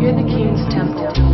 You're the king's temple.